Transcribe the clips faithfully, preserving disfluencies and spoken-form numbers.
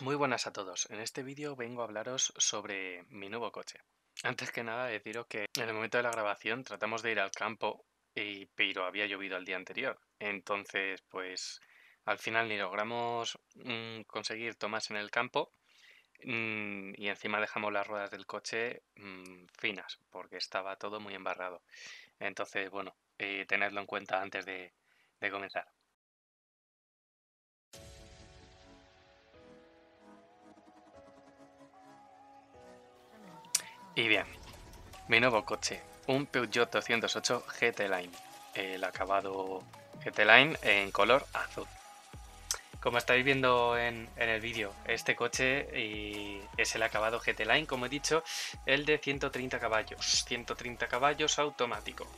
Muy buenas a todos, en este vídeo vengo a hablaros sobre mi nuevo coche. Antes que nada deciros que en el momento de la grabación tratamos de ir al campo, y, pero había llovido el día anterior, entonces pues al final ni logramos mmm, conseguir tomas en el campo mmm, y encima dejamos las ruedas del coche mmm, finas porque estaba todo muy embarrado. Entonces bueno, eh, tenedlo en cuenta antes de, de comenzar. Y bien, mi nuevo coche, un Peugeot doscientos ocho G T Line, el acabado G T Line en color azul. Como estáis viendo en, en el vídeo, este coche y es el acabado G T Line, como he dicho, el de ciento treinta caballos, ciento treinta caballos automático.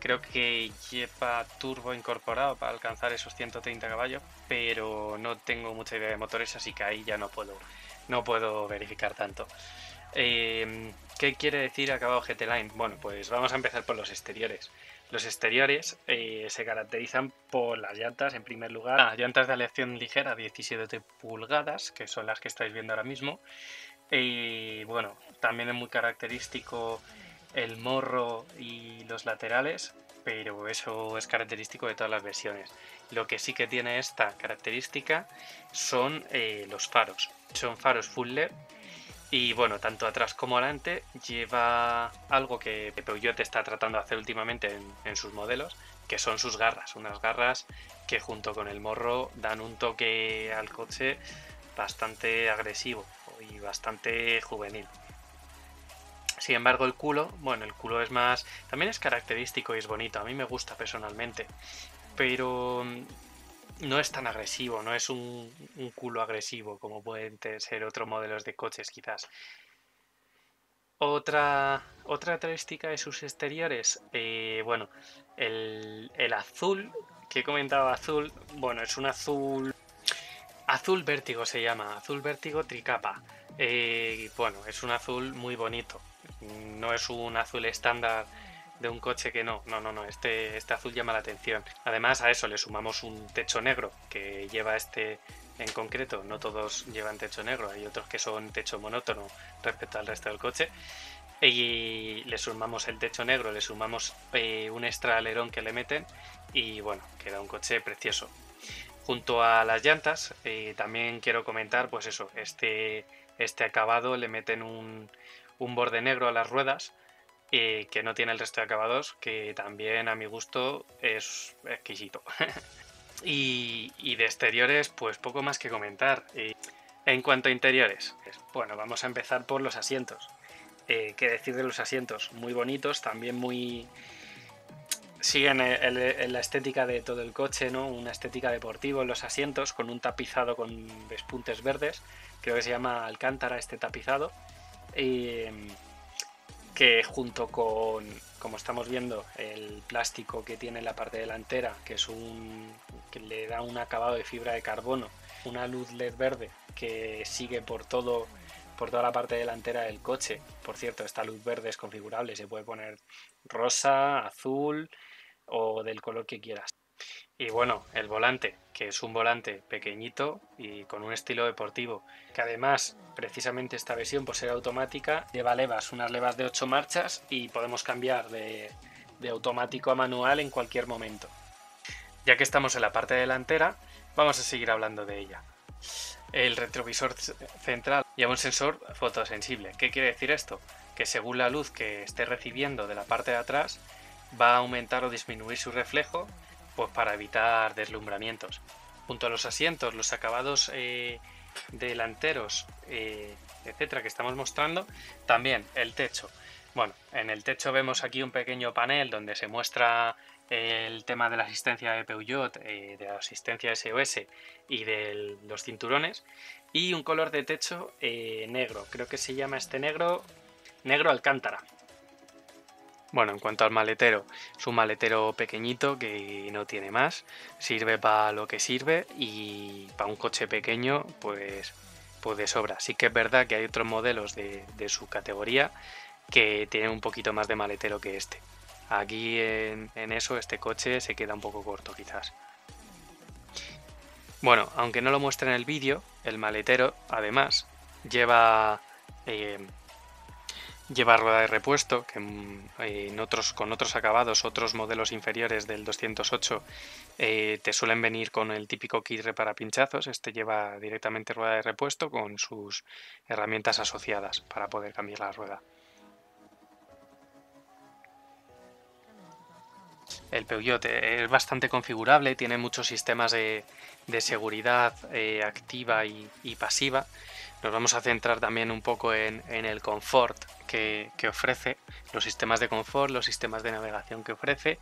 Creo que lleva turbo incorporado para alcanzar esos ciento treinta caballos, pero no tengo mucha idea de motores, así que ahí ya no puedo, no puedo verificar tanto. Eh, ¿Qué quiere decir acabado G T Line? Bueno, pues vamos a empezar por los exteriores. Los exteriores eh, se caracterizan por las llantas, en primer lugar, las llantas de aleación ligera diecisiete pulgadas, que son las que estáis viendo ahora mismo. Y eh, bueno, también es muy característico el morro y los laterales, pero eso es característico de todas las versiones. Lo que sí que tiene esta característica son eh, los faros. Son faros full L E D. Y bueno, tanto atrás como adelante lleva algo que Peugeot está tratando de hacer últimamente en, en sus modelos, que son sus garras, unas garras que junto con el morro dan un toque al coche bastante agresivo y bastante juvenil. Sin embargo, el culo, bueno, el culo es más, también es característico y es bonito, a mí me gusta personalmente, pero no es tan agresivo, no es un, un culo agresivo como pueden ser otros modelos de coches quizás. Otra, otra característica de sus exteriores, eh, bueno, el, el azul, que he comentado azul, bueno, es un azul, azul vértigo se llama, azul vértigo tricapa. Eh, bueno, es un azul muy bonito, no es un azul estándar de un coche que no, no, no, no, este, este azul llama la atención. Además a eso le sumamos un techo negro que lleva este en concreto, no todos llevan techo negro, hay otros que son techo monótono respecto al resto del coche. Y le sumamos el techo negro, le sumamos eh, un extra alerón que le meten y bueno, queda un coche precioso. Junto a las llantas eh, también quiero comentar pues eso, este, este acabado le meten un, un borde negro a las ruedas. Y que no tiene el resto de acabados, que también a mi gusto es exquisito. y, y de exteriores pues poco más que comentar. Y en cuanto a interiores, pues, bueno, vamos a empezar por los asientos. Eh, ¿Qué decir de los asientos? Muy bonitos, también muy... siguen el, el, el, la estética de todo el coche, ¿no? Una estética deportiva en los asientos, con un tapizado con despuntes verdes. Creo que se llama alcántara este tapizado. Y... que junto con, como estamos viendo, el plástico que tiene en la parte delantera, que es un que le da un acabado de fibra de carbono, una luz L E D verde que sigue por todo por toda la parte delantera del coche. Por cierto, esta luz verde es configurable, se puede poner rosa, azul o del color que quieras. Y bueno, el volante, que es un volante pequeñito y con un estilo deportivo, que además, precisamente esta versión por ser automática, lleva levas, unas levas de ocho marchas y podemos cambiar de, de automático a manual en cualquier momento. Ya que estamos en la parte delantera, vamos a seguir hablando de ella. El retrovisor central lleva un sensor fotosensible. ¿Qué quiere decir esto? Que según la luz que esté recibiendo de la parte de atrás, va a aumentar o disminuir su reflejo, pues para evitar deslumbramientos. Junto a los asientos, los acabados eh, delanteros, eh, etcétera, que estamos mostrando, también el techo. Bueno, en el techo vemos aquí un pequeño panel donde se muestra el tema de la asistencia de Peugeot, eh, de la asistencia S O S y de los cinturones, y un color de techo eh, negro, creo que se llama este negro, negro alcántara. Bueno, en cuanto al maletero, es un maletero pequeñito que no tiene más, sirve para lo que sirve y para un coche pequeño pues, pues de sobra. Sí que es verdad que hay otros modelos de, de su categoría que tienen un poquito más de maletero que este. Aquí en, en eso este coche se queda un poco corto quizás. Bueno, aunque no lo muestre en el vídeo, el maletero además lleva, eh, lleva rueda de repuesto, que en otros, con otros acabados, otros modelos inferiores del doscientos ocho eh, te suelen venir con el típico kit repara pinchazos. Este lleva directamente rueda de repuesto con sus herramientas asociadas para poder cambiar la rueda. El Peugeot es bastante configurable, tiene muchos sistemas de, de seguridad eh, activa y, y pasiva. Nos vamos a centrar también un poco en, en el confort que, que ofrece, los sistemas de confort, los sistemas de navegación que ofrece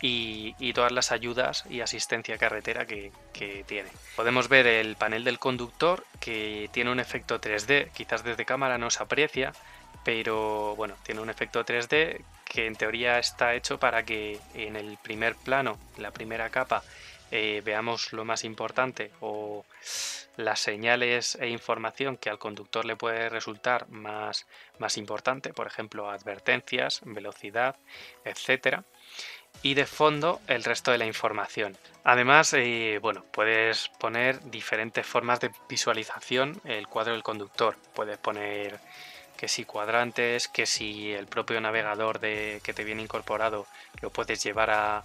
y, y todas las ayudas y asistencia carretera que, que tiene. Podemos ver el panel del conductor, que tiene un efecto tres D, quizás desde cámara no se aprecia, pero bueno, tiene un efecto tres D que en teoría está hecho para que en el primer plano, en la primera capa, eh, veamos lo más importante o las señales e información que al conductor le puede resultar más, más importante, por ejemplo, advertencias, velocidad, etcétera. Y de fondo el resto de la información. Además, eh, bueno, puedes poner diferentes formas de visualización el cuadro del conductor. Puedes poner que si cuadrantes, que si el propio navegador de, que te viene incorporado lo puedes llevar a,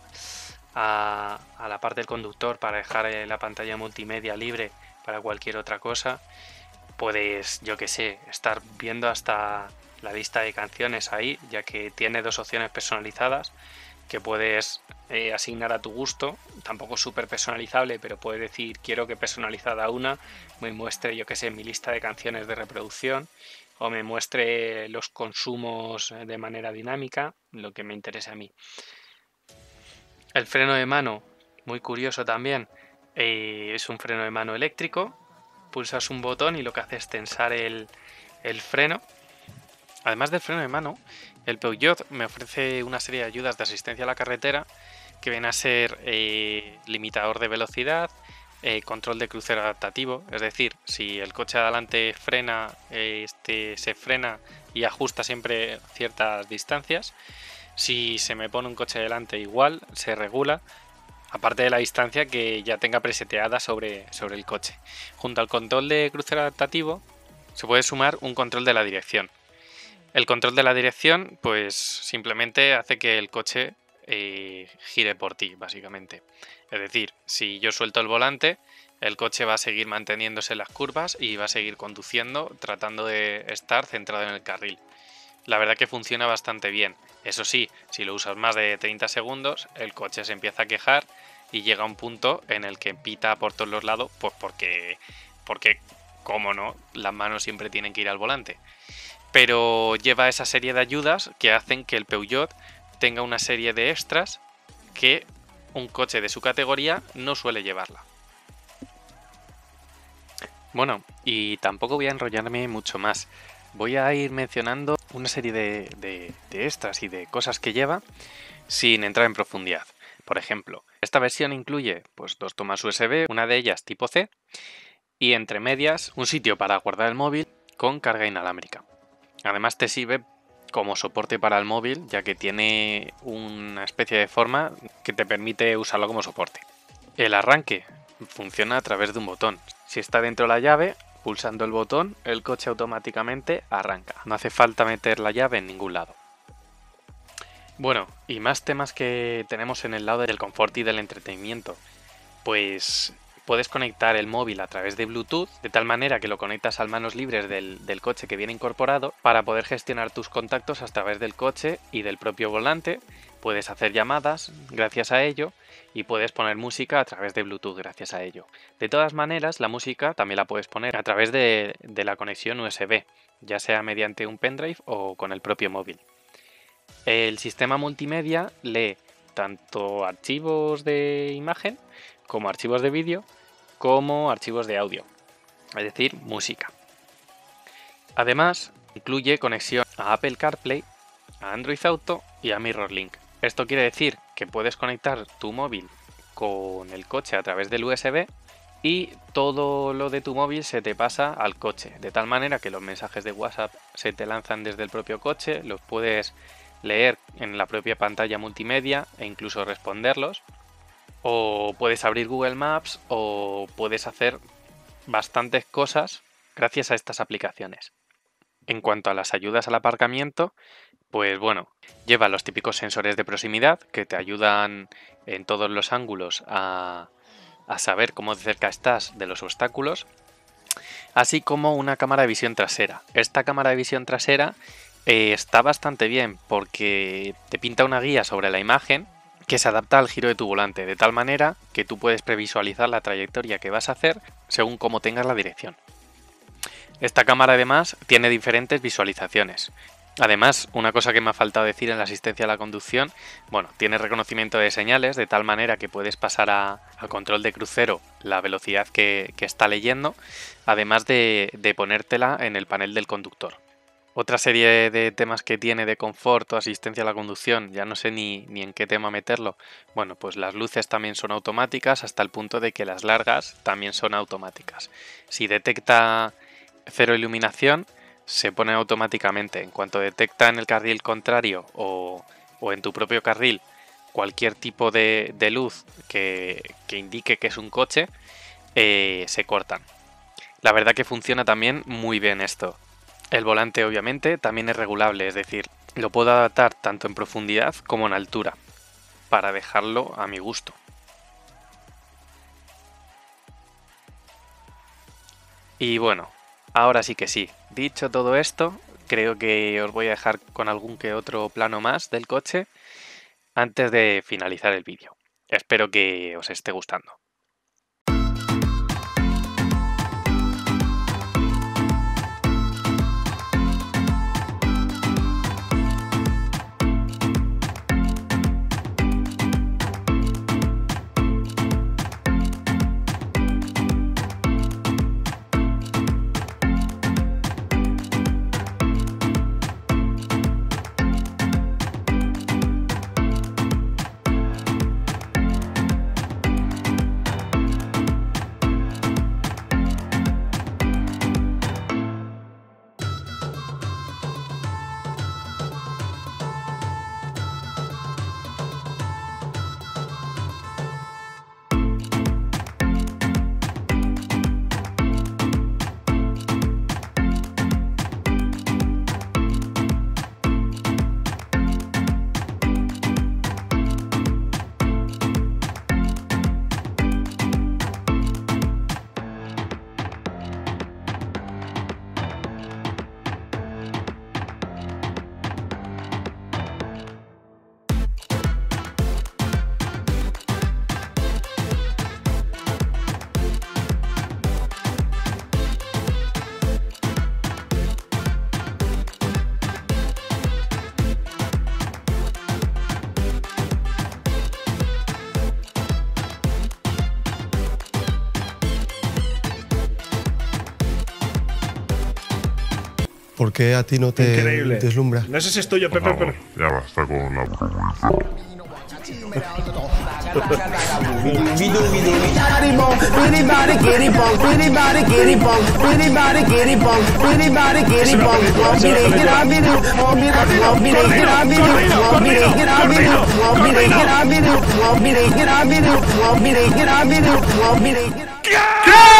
a, a la parte del conductor para dejar la pantalla multimedia libre para cualquier otra cosa. Puedes, yo que sé, estar viendo hasta la lista de canciones ahí, ya que tiene dos opciones personalizadas que puedes eh, asignar a tu gusto. Tampoco es súper personalizable, pero puedes decir quiero que personalizada una me muestre, yo que sé, mi lista de canciones de reproducción, o me muestre los consumos de manera dinámica, lo que me interese a mí. El freno de mano, muy curioso también, eh, es un freno de mano eléctrico. Pulsas un botón y lo que hace es tensar el, el freno. Además del freno de mano, el Peugeot me ofrece una serie de ayudas de asistencia a la carretera, que viene a ser eh, limitador de velocidad, Eh, control de crucero adaptativo, es decir, si el coche de adelante frena, eh, este se frena y ajusta siempre ciertas distancias. Si se me pone un coche delante, igual se regula, aparte de la distancia que ya tenga preseteada sobre, sobre el coche. Junto al control de crucero adaptativo se puede sumar un control de la dirección. El control de la dirección pues simplemente hace que el coche Eh, gire por ti, básicamente. Es decir, si yo suelto el volante, el coche va a seguir manteniéndose en las curvas y va a seguir conduciendo, tratando de estar centrado en el carril. La verdad que funciona bastante bien. Eso sí, si lo usas más de treinta segundos, el coche se empieza a quejar y llega a un punto en el que pita por todos los lados, pues porque, porque cómo no, las manos siempre tienen que ir al volante. Pero lleva esa serie de ayudas que hacen que el Peugeot tenga una serie de extras que un coche de su categoría no suele llevarla. Bueno, y tampoco voy a enrollarme mucho más. Voy a ir mencionando una serie de, de, de extras y de cosas que lleva sin entrar en profundidad. Por ejemplo, esta versión incluye pues, dos tomas U S B, una de ellas tipo C, y entre medias un sitio para guardar el móvil con carga inalámbrica. Además te sirve como soporte para el móvil, ya que tiene una especie de forma que te permite usarlo como soporte. El arranque funciona a través de un botón. Si está dentro la llave, pulsando el botón, el coche automáticamente arranca. No hace falta meter la llave en ningún lado. Bueno, y más temas que tenemos en el lado del confort y del entretenimiento. Pues puedes conectar el móvil a través de Bluetooth, de tal manera que lo conectas al manos libres del, del coche que viene incorporado para poder gestionar tus contactos a través del coche y del propio volante. Puedes hacer llamadas gracias a ello y puedes poner música a través de Bluetooth gracias a ello. De todas maneras, la música también la puedes poner a través de, de la conexión U S B, ya sea mediante un pendrive o con el propio móvil. El sistema multimedia lee tanto archivos de imagen como archivos de vídeo, como archivos de audio, es decir, música. Además, incluye conexión a Apple CarPlay, a Android Auto y a MirrorLink. Esto quiere decir que puedes conectar tu móvil con el coche a través del U S B y todo lo de tu móvil se te pasa al coche, de tal manera que los mensajes de WhatsApp se te lanzan desde el propio coche, los puedes leer en la propia pantalla multimedia e incluso responderlos, o puedes abrir Google Maps o puedes hacer bastantes cosas gracias a estas aplicaciones. En cuanto a las ayudas al aparcamiento, pues bueno, lleva los típicos sensores de proximidad que te ayudan en todos los ángulos a, a saber cómo de cerca estás de los obstáculos, así como una cámara de visión trasera. Esta cámara de visión trasera eh, está bastante bien porque te pinta una guía sobre la imagen que se adapta al giro de tu volante, de tal manera que tú puedes previsualizar la trayectoria que vas a hacer según cómo tengas la dirección. Esta cámara además tiene diferentes visualizaciones. Además, una cosa que me ha faltado decir en la asistencia a la conducción, bueno, tiene reconocimiento de señales, de tal manera que puedes pasar a, a control de crucero la velocidad que, que está leyendo, además de, de ponértela en el panel del conductor. Otra serie de temas que tiene de confort o asistencia a la conducción, ya no sé ni, ni en qué tema meterlo. Bueno, pues las luces también son automáticas hasta el punto de que las largas también son automáticas. Si detecta cero iluminación, se pone automáticamente. En cuanto detecta en el carril contrario o, o en tu propio carril cualquier tipo de, de luz que, que indique que es un coche, eh, se cortan. La verdad que funciona también muy bien esto. El volante obviamente también es regulable, es decir, lo puedo adaptar tanto en profundidad como en altura para dejarlo a mi gusto. Y bueno, ahora sí que sí. Dicho todo esto, creo que os voy a dejar con algún que otro plano más del coche antes de finalizar el vídeo. Espero que os esté gustando. ¿Por qué a ti no te Increíble. deslumbra? No sé si estoy yo, Pepe, pero... Ya basta con la... ¿Qué?